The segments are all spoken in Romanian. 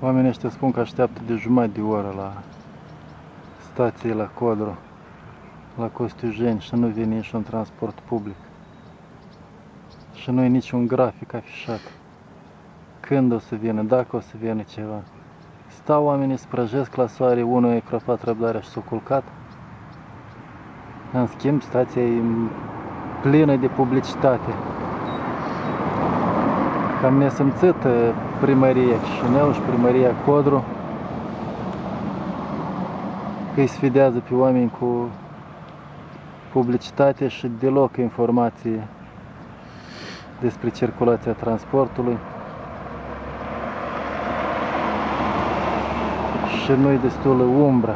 Oamenii ăștia spun că așteaptă de jumătate de oră la stație, la Codru, la Costiujeni și nu vine nici un transport public. Și nu e niciun grafic afișat. Când o să vină, dacă o să vină ceva. Stau oamenii, sprăjesc la soare, unul e crăpat răbdarea și s-a culcat. În schimb, stația e plină de publicitate. Cam nesâmțită primăria Cineu și primăria Codru, că îi sfidează pe oameni cu publicitate și deloc informații despre circulația transportului. Și nu-i destulă umbra.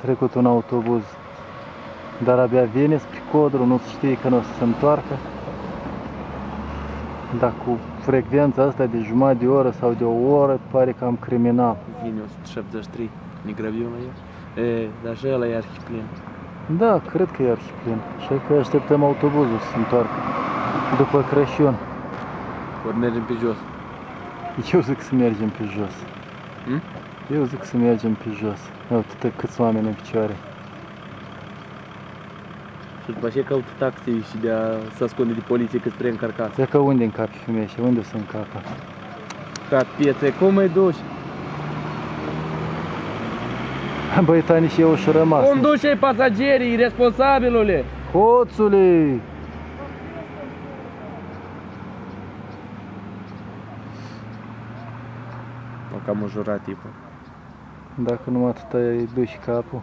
Trecut un autobuz, dar abia vine spre Codru, nu știe că nu o să se întoarcă. Dar cu frecvența asta de jumătate de oră sau de o oră, pare cam criminal. Vine 173, ne grăbim la el, dar și ăla e arhiplin. Da, cred că e arhiplin, așa că așteptăm autobuzul să se întoarcă după Crăciun. Ori mergem pe jos? Eu zic să mergem pe jos. Hmm? Eu zic să mergem pe jos. Uite câți oameni în picioare. Și după aceea caută taxi și de a se ascunde de poliție că-s preîncărcați. Dacă unde încapi femeia și unde se încapă? Ca pietre, cum mai duci? Băi, Tani și eu și rămas. Cum duci ei pasagerii, responsabilule? Hoțule! Cam înjurat tipul. Dacă numai atâta îi duci capul.